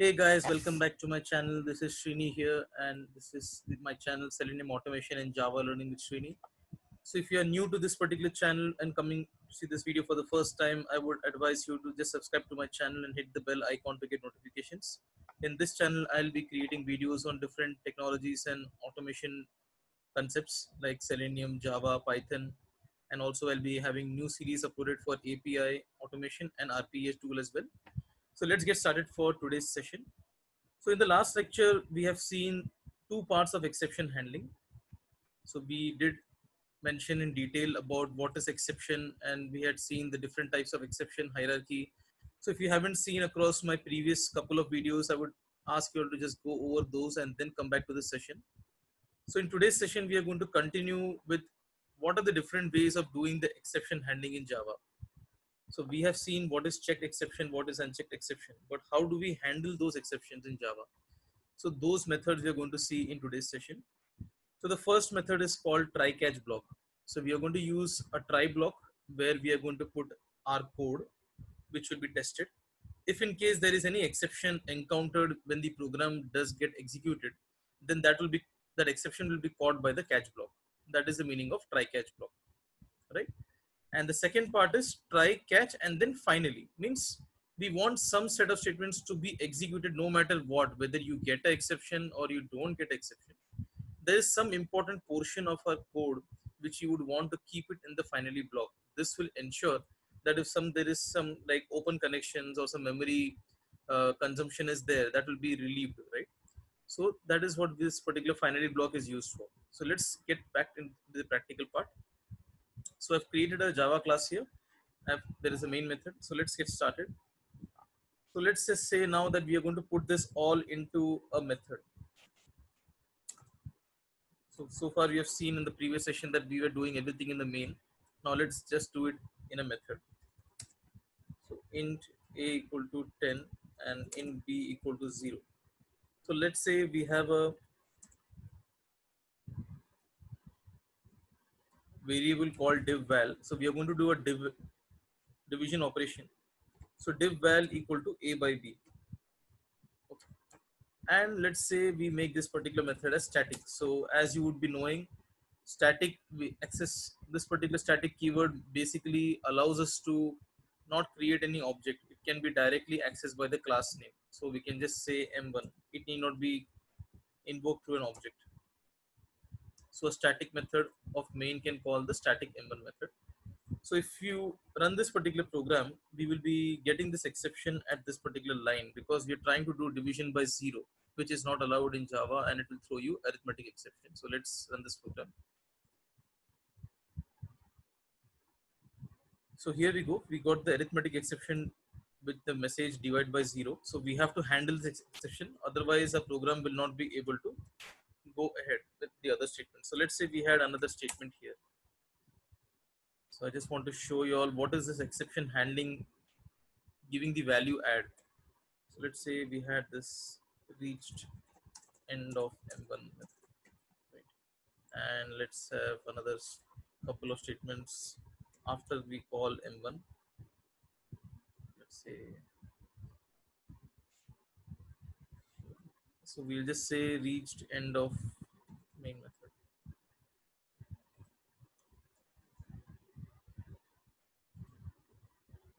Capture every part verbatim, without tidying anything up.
Hey guys, welcome back to my channel. This is Srini here, and this is my channel Selenium Automation and Java Learning with Srini. So if you are new to this particular channel and coming to see this video for the first time, I would advise you to just subscribe to my channel and hit the bell icon to get notifications. In this channel, I'll be creating videos on different technologies and automation concepts like Selenium, Java, Python, and also I'll be having new series uploaded for A P I automation and R P A tool as well. So let's get started for today's session. So in the last lecture, we have seen two parts of exception handling. So we did mention in detail about what is exception, and we had seen the different types of exception hierarchy. So if you haven't seen across my previous couple of videos, I would ask you all to just go over those and then come back to the session. So in today's session, we are going to continue with what are the different ways of doing the exception handling in Java. So we have seen what is checked exception, what is unchecked exception, but how do we handle those exceptions in Java? So those methods we are going to see in today's session. So the first method is called try catch block. So we are going to use a try block where we are going to put our code, which will be tested. If in case there is any exception encountered when the program does get executed, then that will be, that exception will be caught by the catch block. That is the meaning of try catch block, right? And the second part is try, catch, and then finally. Means we want some set of statements to be executed no matter what, whether you get an exception or you don't get exception. There is some important portion of our code which you would want to keep it in the finally block. This will ensure that if some there is some like open connections or some memory uh, consumption is there, that will be relieved, right? So that is what this particular finally block is used for. So let's get back into the practical part. So I've created a Java class here. I've, there is a main method. So let's get started. So let's just say now that we are going to put this all into a method. So, so far we have seen in the previous session that we were doing everything in the main. Now let's just do it in a method. So int a equal to ten and int b equal to zero. So let's say we have a variable called div_val. So we are going to do a div division operation. So div_val equal to a by b. Okay. And let's say we make this particular method as static. So as you would be knowing, static we access this particular static keyword basically allows us to not create any object. It can be directly accessed by the class name. So we can just say m one. It need not be invoked through an object. So a static method of main can call the static m one method. So if you run this particular program, we will be getting this exception at this particular line because we are trying to do division by zero, which is not allowed in Java, and it will throw you arithmetic exception. So let's run this program. So here we go. We got the arithmetic exception with the message divide by zero. So we have to handle this exception. Otherwise, our program will not be able to go ahead with the other statement. So let's say we had another statement here. So I just want to show you all what is this exception handling giving the value add. So let's say we had this reached end of m one method. Right? And let's have another couple of statements after we call m one. Let's say, so we'll just say reached end of main method.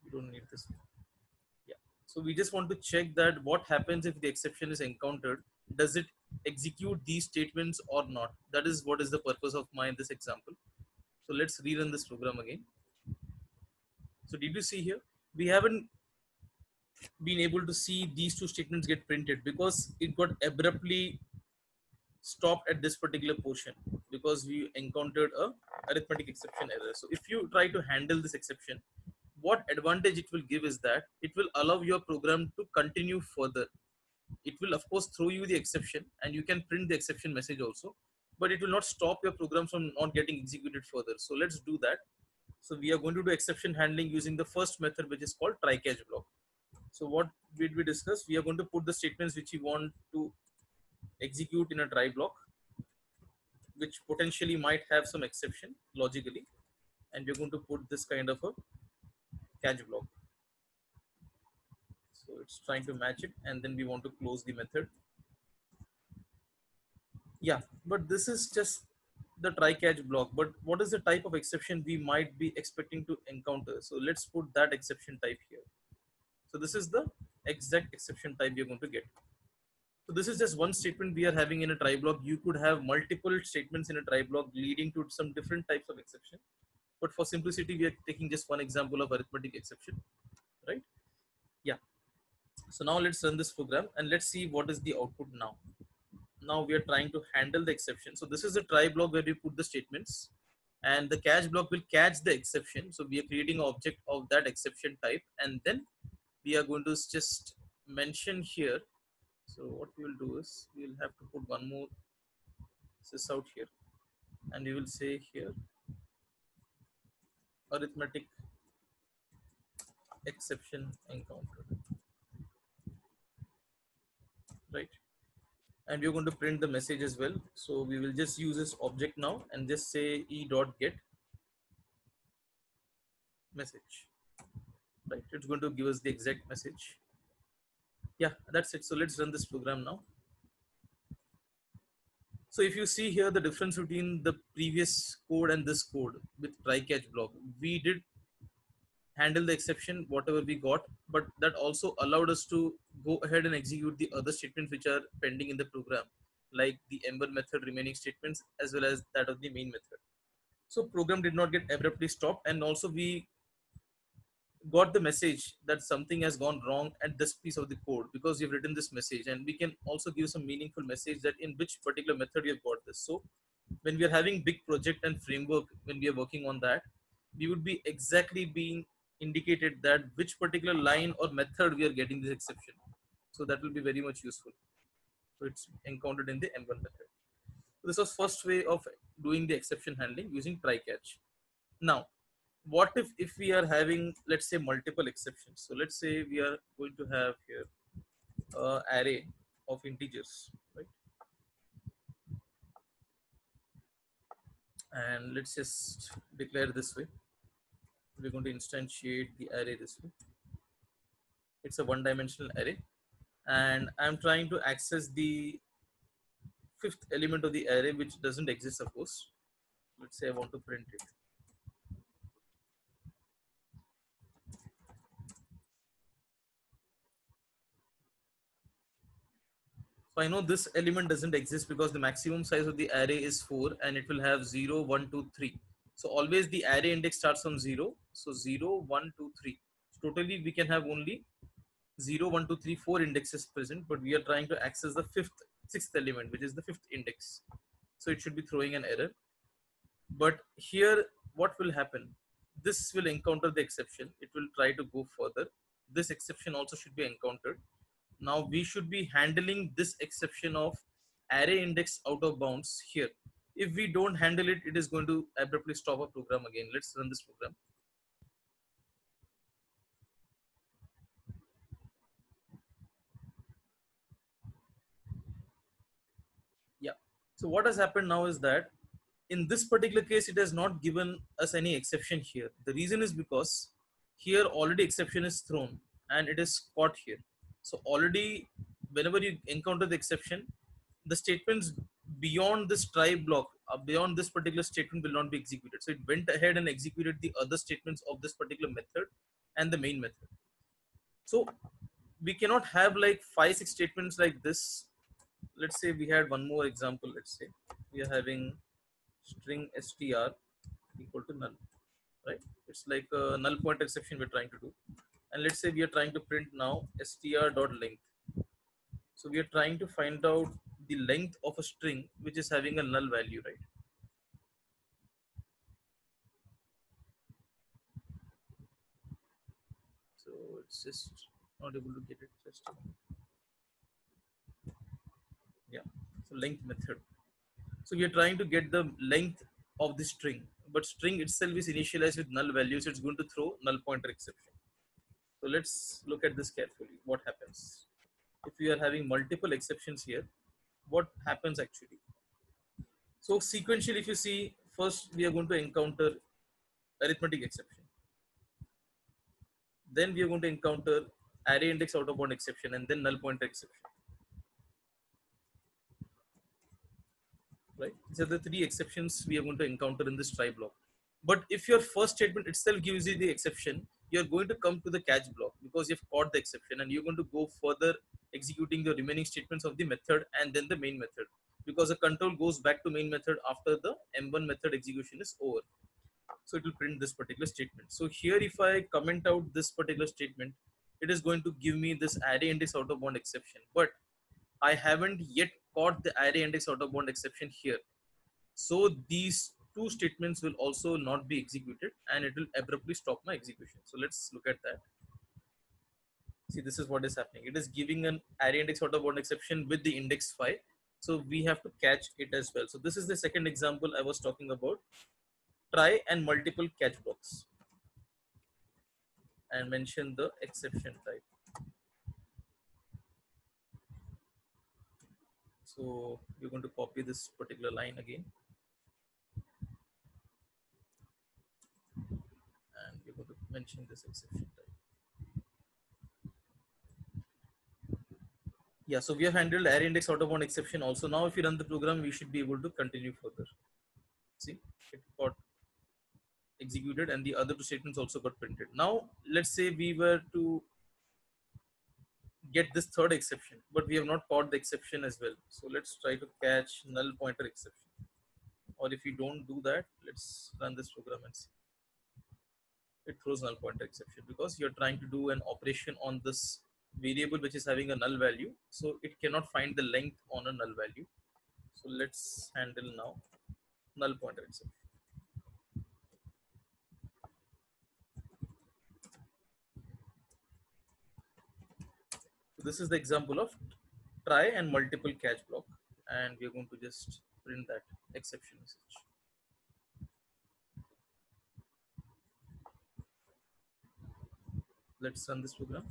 We don't need this one. Yeah. So we just want to check that what happens if the exception is encountered. Does it execute these statements or not? That is what is the purpose of my this example. So let's rerun this program again. So did you see here? We haven't been able to see these two statements get printed because it got abruptly stopped at this particular portion because we encountered a arithmetic exception error. So if you try to handle this exception, what advantage it will give is that it will allow your program to continue further. It will of course throw you the exception and you can print the exception message also, but it will not stop your program from not getting executed further. So let's do that. So we are going to do exception handling using the first method, which is called try catch block. So what did we discuss? We are going to put the statements which we want to execute in a try block, which potentially might have some exception logically. And we're going to put this kind of a catch block. So So it's trying to match it, and then we want to close the method. Yeah, but this is just the try catch block. But what is the type of exception we might be expecting to encounter? So let's put that exception type here. So this is the exact exception type you're going to get. So this is just one statement we are having in a try block. You could have multiple statements in a try block leading to some different types of exception. But for simplicity, we are taking just one example of arithmetic exception, right? Yeah. So now let's run this program and let's see what is the output now. Now we are trying to handle the exception. So this is the try block where we put the statements, and the catch block will catch the exception. So we are creating an object of that exception type, and then we are going to just mention here. So what we will do is we will have to put one more sys out here, and we will say here arithmetic exception encountered, right? And we're going to print the message as well. So we will just use this object now and just say e dot get message, right? It's going to give us the exact message. Yeah, that's it. So let's run this program now. So if you see here the difference between the previous code and this code with try catch block, we did handle the exception, whatever we got, but that also allowed us to go ahead and execute the other statements which are pending in the program, like the ember method remaining statements, as well as that of the main method. So program did not get abruptly stopped. And also we got the message that something has gone wrong at this piece of the code because you've written this message, and we can also give some meaningful message that in which particular method you've got this. So when we are having big project and framework, when we are working on that, we would be exactly being indicated that which particular line or method we are getting this exception. So that will be very much useful. So it's encountered in the ember method. This was first way of doing the exception handling using try catch. Now, what if if we are having, let's say, multiple exceptions? So let's say we are going to have here uh, array of integers, right? And let's just declare this way. We're going to instantiate the array this way. It's a one-dimensional array, and I'm trying to access the fifth element of the array, which doesn't exist, suppose. Let's say I want to print it. I know this element doesn't exist because the maximum size of the array is four, and it will have zero, one, two, three. So always the array index starts from zero. So zero, one, two, three. So totally we can have only zero, one, two, three, four indexes present, but we are trying to access the fifth, sixth element, which is the fifth index. So it should be throwing an error. But here what will happen? This will encounter the exception. It will try to go further. This exception also should be encountered. Now we should be handling this exception of array index out of bounds here. If we don't handle it, it is going to abruptly stop our program again. Let's run this program. Yeah. So what has happened now is that in this particular case, it has not given us any exception here. The reason is because here already exception is thrown and it is caught here. So already whenever you encounter the exception, the statements beyond this try block, uh, beyond this particular statement will not be executed. So it went ahead and executed the other statements of this particular method and the main method. So we cannot have like five, six statements like this. Let's say we had one more example. Let's say we are having string str equal to null, right? It's like a null pointer exception we're trying to do. And let's say we are trying to print now str.length. So we are trying to find out the length of a string which is having a null value, right? So it's just not able to get it. Just yeah. So length method. So we are trying to get the length of the string, but string itself is initialized with null values. So it's going to throw null pointer exception. So let's look at this carefully. What happens if we are having multiple exceptions here? What happens actually? So sequentially, if you see, first we are going to encounter arithmetic exception. Then we are going to encounter array index out of bound exception, and then null pointer exception. Right? These are the three exceptions we are going to encounter in this try block. But if your first statement itself gives you the exception, you're going to come to the catch block because you've caught the exception, and you're going to go further executing the remaining statements of the method and then the main method, because the control goes back to main method after the M one method execution is over. So it will print this particular statement. So here, if I comment out this particular statement, it is going to give me this array index out of bound exception, but I haven't yet caught the array index out of bound exception here. So these two statements will also not be executed, and it will abruptly stop my execution. So let's look at that. See, this is what is happening. It is giving an array index out of bound exception with the index file. So we have to catch it as well. So this is the second example I was talking about. Try and multiple catch blocks, and mention the exception type. So you're going to copy this particular line again, and you're going to mention this exception type. Yeah, so we have handled array index out of bound exception also. Now if you run the program, we should be able to continue further. See, it got executed, and the other two statements also got printed. Now let's say we were to get this third exception, but we have not caught the exception as well. So let's try to catch null pointer exception. Or if you don't do that, let's run this program and see. It throws null pointer exception because you're trying to do an operation on this variable which is having a null value. So it cannot find the length on a null value. So let's handle now null pointer exception. So this is the example of try and multiple catch block, and we are going to just print that exception message. Let's run this program.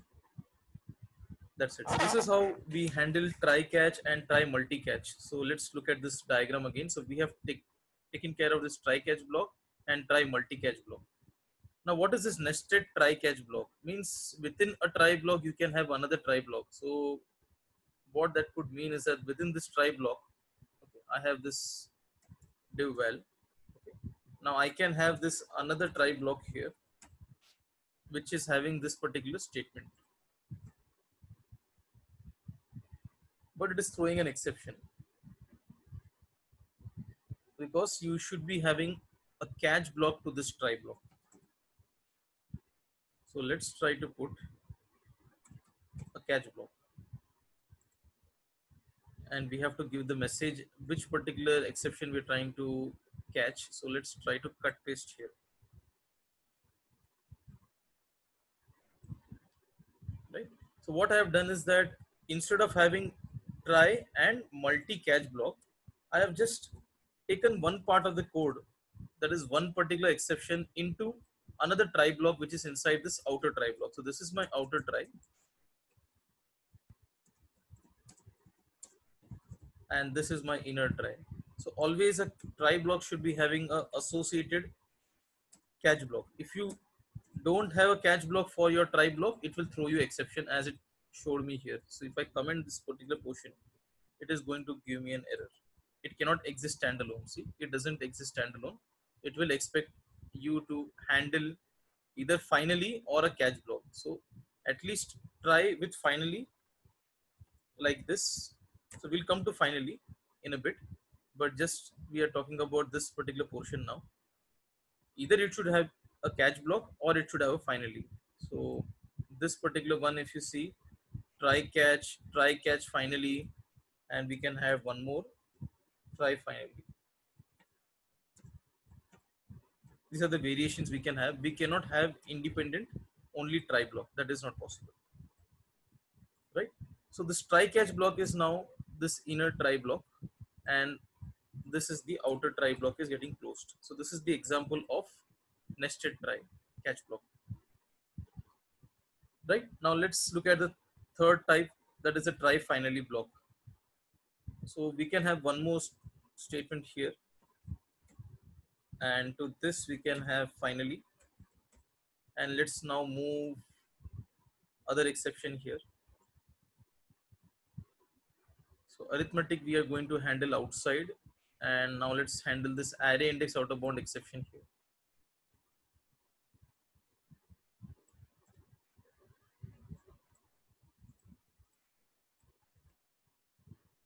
That's it. So this is how we handle try catch and try multi catch. So let's look at this diagram again. So we have take, taken care of this try catch block and try multi catch block. Now, what is this nested try catch block? Means within a try block, you can have another try block. So what that could mean is that within this try block, okay, I have this div val. Okay. Now I can have this another try block here, which is having this particular statement, but it is throwing an exception because you should be having a catch block to this try block. So let's try to put a catch block, and we have to give the message which particular exception we're trying to catch. So let's try to cut paste here. Right. So what I have done is that instead of having try and multi catch block, I have just taken one part of the code, that is one particular exception, into another try block which is inside this outer try block. So this is my outer try, and this is my inner try. So always a try block should be having a associated catch block. If you don't have a catch block for your try block, it will throw you exception as it showed me here. So if I comment this particular portion, it is going to give me an error. It cannot exist standalone. See, it doesn't exist standalone. It will expect you to handle either finally or a catch block. So at least try with finally like this. So we'll come to finally in a bit, but just we are talking about this particular portion now. Either it should have a catch block or it should have a finally. So this particular one, if you see, try catch, try catch finally, and we can have one more, try finally. These are the variations we can have. We cannot have independent only try block. That is not possible, right? So this try catch block is now this inner try block, and this is the outer try block is getting closed. So this is the example of nested try catch block, right? Now let's look at the third type, that is a try finally block. So we can have one more statement here, and to this we can have finally, and let's now move other exception here. So arithmetic we are going to handle outside, and now let's handle this array index out of bound exception here.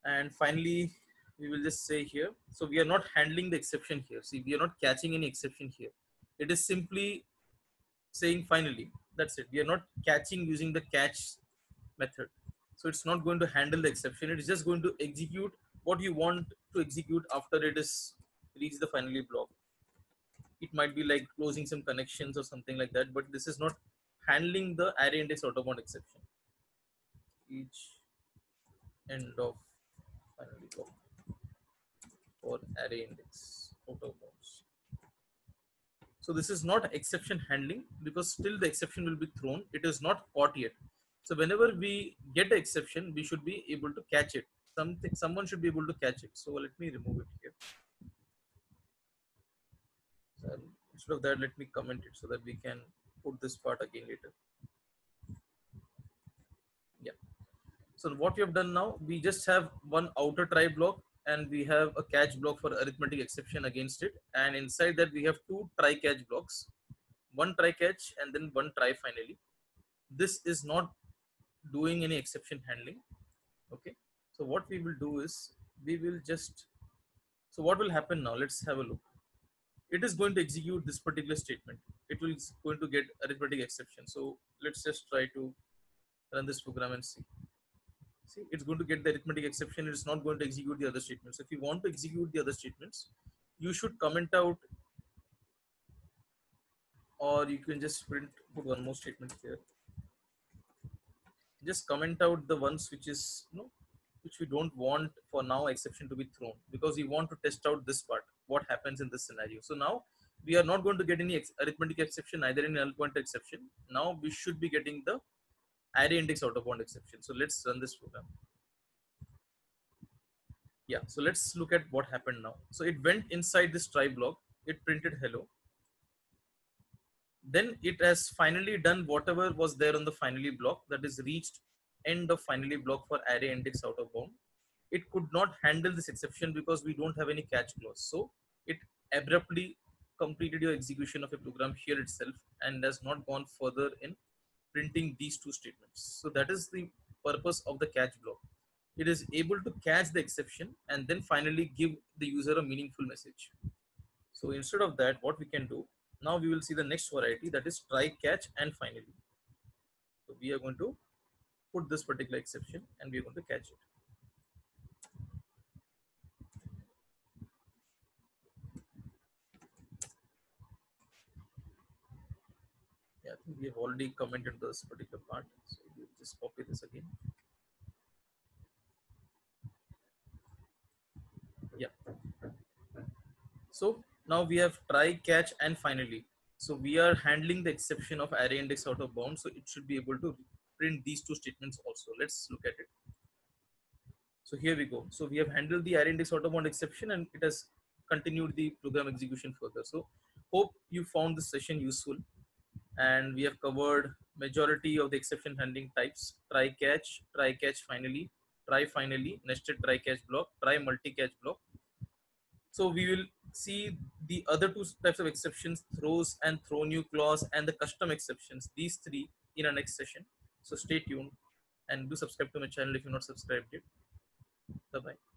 And finally, we will just say here, so we are not handling the exception here. See, we are not catching any exception here. It is simply saying finally, that's it. We are not catching using the catch method. So it's not going to handle the exception. It is just going to execute what you want to execute after it is reached the finally block. It might be like closing some connections or something like that, but this is not handling the array index out of bound exception. Each end of finally block or array index out of bounds. So this is not exception handling, because still the exception will be thrown. It is not caught yet. So whenever we get an exception, we should be able to catch it. Something, someone should be able to catch it. So let me remove it here. So instead of that, let me comment it so that we can put this part again later. Yeah. So what we have done now, we just have one outer try block, and we have a catch block for arithmetic exception against it, and inside that we have two try catch blocks, one try catch and then one try finally. This is not doing any exception handling. Okay, so what we will do is we will just, so what will happen now, let's have a look. It is going to execute this particular statement. It will going to get arithmetic exception. So let's just try to run this program and see. See, it's going to get the arithmetic exception. It's not going to execute the other statements. If you want to execute the other statements, you should comment out, or you can just print, put one more statement here. Just comment out the ones which is, you know, which we don't want for now exception to be thrown, because we want to test out this part, what happens in this scenario. So now we are not going to get any arithmetic exception, either in null pointer exception. Now we should be getting the array index out of bound exception. So let's run this program. Yeah, so let's look at what happened now. So it went inside this try block, it printed hello. Then it has finally done whatever was there on the finally block, that is reached end of finally block for array index out of bound. It could not handle this exception because we don't have any catch clause. So it abruptly completed your execution of a program here itself and has not gone further in printing these two statements. So that is the purpose of the catch block. It is able to catch the exception and then finally give the user a meaningful message. So instead of that, what we can do, now we will see the next variety, that is try, catch and finally. So we are going to put this particular exception and we are going to catch it. Yeah, I think we have already commented this particular part, so we'll just copy this again. Yeah. So now we have try, catch and finally. So we are handling the exception of array index out of bounds, so it should be able to print these two statements also. Let's look at it. So here we go. So we have handled the array index out of bound exception and it has continued the program execution further. So hope you found this session useful. And we have covered majority of the exception handling types: try catch, try catch finally, try finally, nested try catch block, try multi catch block. So we will see the other two types of exceptions, throws and throw new clause, and the custom exceptions, these three in our next session. So stay tuned and do subscribe to my channel if you're not subscribed yet. Bye bye.